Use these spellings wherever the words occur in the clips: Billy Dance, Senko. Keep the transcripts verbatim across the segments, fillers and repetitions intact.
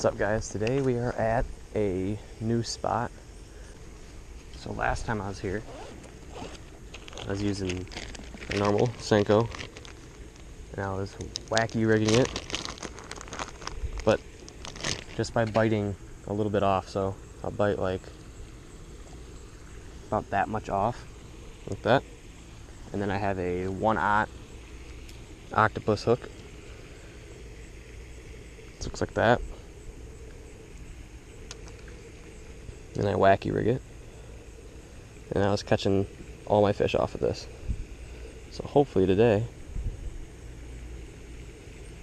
What's up, guys? Today we are at a new spot. So last time I was here, I was using a normal Senko, and I was wacky rigging it, but just by biting a little bit off. So I'll bite like about that much off, like that. And then I have a one-aught octopus hook. It looks like that. Then I wacky rig it. And I was catching all my fish off of this. So hopefully today,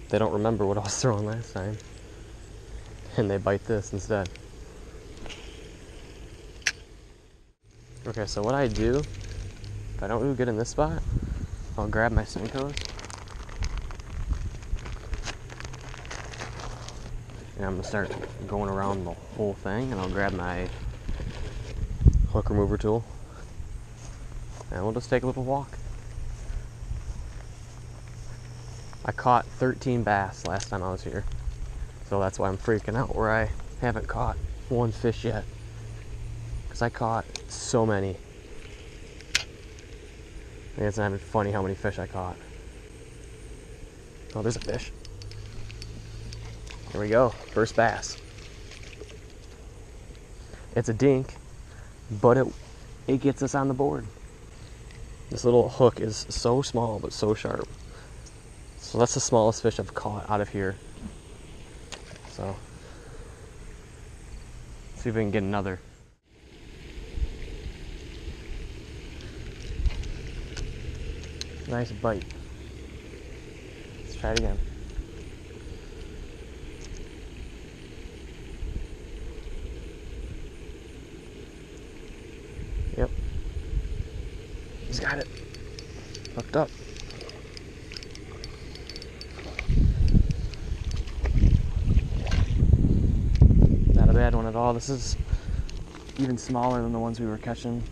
they don't remember what I was throwing last time, and they bite this instead. Okay, so what I do, if I don't do good in this spot, I'll grab my Senkos, and I'm gonna start going around the whole thing, and I'll grab my hook remover tool, and we'll just take a little walk. I caught thirteen bass last time I was here, so that's why I'm freaking out where I haven't caught one fish yet, because I caught so many. I think it's not even funny how many fish I caught. Oh, there's a fish. Here we go, first bass. It's a dink, but it, it gets us on the board. This little hook is so small, but so sharp. So that's the smallest fish I've caught out of here. So, see if we can get another. Nice bite. Let's try it again. Yep. He's got it. Hooked up. Not a bad one at all. This is even smaller than the ones we were catching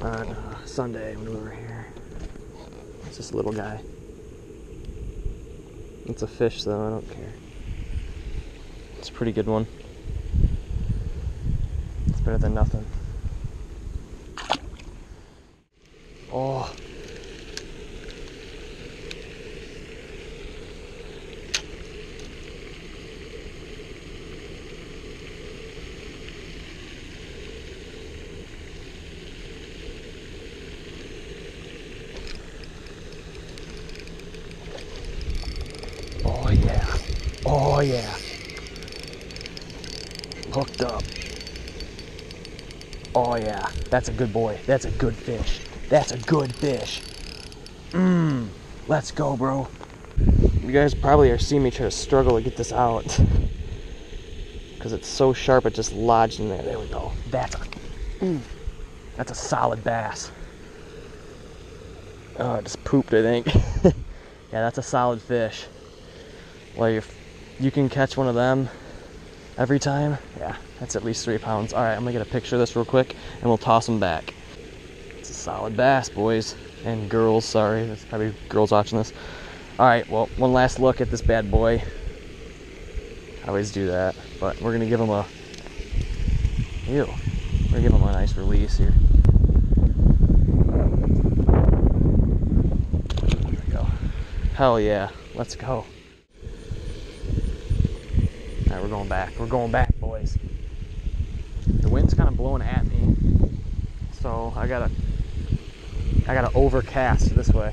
on uh, Sunday when we were here. It's this little guy. It's a fish though, I don't care. It's a pretty good one. It's better than nothing. Oh. Oh yeah, hooked up. Oh yeah, that's a good boy. That's a good fish. That's a good fish. Mmm, let's go, bro. You guys probably are seeing me try to struggle to get this out because it's so sharp it just lodged in there. There we go. That's a, mm, that's a solid bass. Oh, it just pooped, I think. Yeah, that's a solid fish. Well, you're You can catch one of them every time. Yeah, that's at least three pounds. All right, I'm gonna get a picture of this real quick and we'll toss them back. It's a solid bass, boys and girls, sorry. There's probably girls watching this. All right, well, one last look at this bad boy. I always do that, but we're gonna give him a, ew. We're gonna give him a nice release here. There we go. Hell yeah, let's go. We're going back. We're going back, boys. The wind's kind of blowing at me, so I gotta, I gotta overcast this way.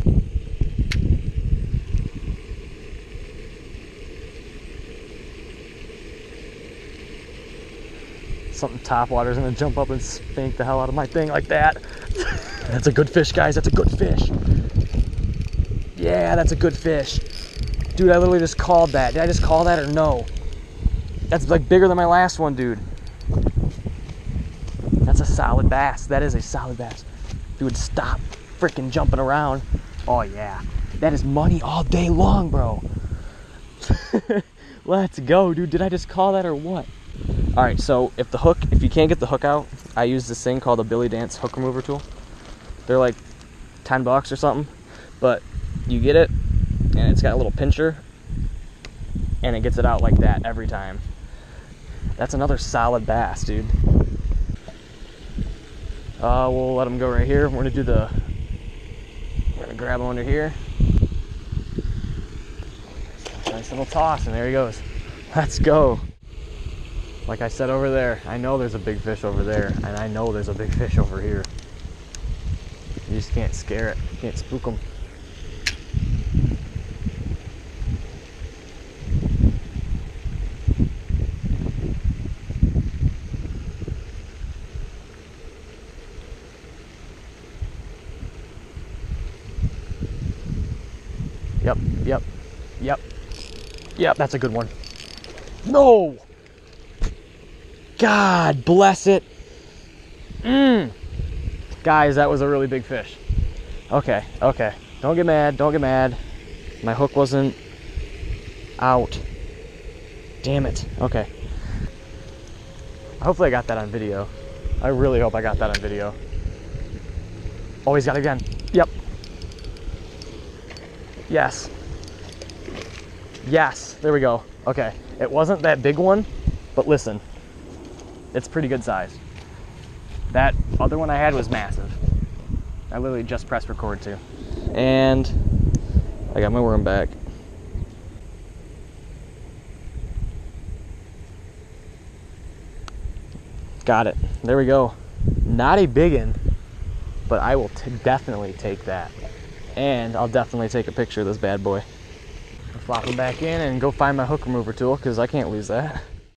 Something topwater's gonna jump up and spank the hell out of my thing like that. That's a good fish, guys. That's a good fish. Yeah, that's a good fish. Dude, I literally just called that. Did I just call that or no? That's like bigger than my last one, dude. That's a solid bass. That is a solid bass. Dude, stop freaking jumping around. Oh yeah, that is money all day long, bro. Let's go, dude. Did I just call that or what? All right, so if the hook, if you can't get the hook out, I use this thing called the Billy Dance hook remover tool. They're like ten bucks or something, but you get it, and it's got a little pincher. and it gets it out like that every time. That's another solid bass, dude. Uh, we'll let them go right here. We're gonna do the, we're gonna grab them under here. Nice little toss, and there he goes. Let's go. Like I said over there, I know there's a big fish over there, and I know there's a big fish over here. You just can't scare it, you can't spook them. Yep, yep, yep, yep, that's a good one. No! God bless it. Mm. Guys, that was a really big fish. Okay, okay. Don't get mad, don't get mad. My hook wasn't out. Damn it, okay. Hopefully I got that on video. I really hope I got that on video. Oh, he's got it again. Yep. Yes. Yes, there we go. Okay, it wasn't that big one, but listen. It's pretty good size. That other one I had was massive. I literally just pressed record too. And I got my worm back. Got it. There we go. Not a biggin, but I will t definitely take that. And I'll definitely take a picture of this bad boy. I'll flop him back in and go find my hook remover tool because I can't lose that.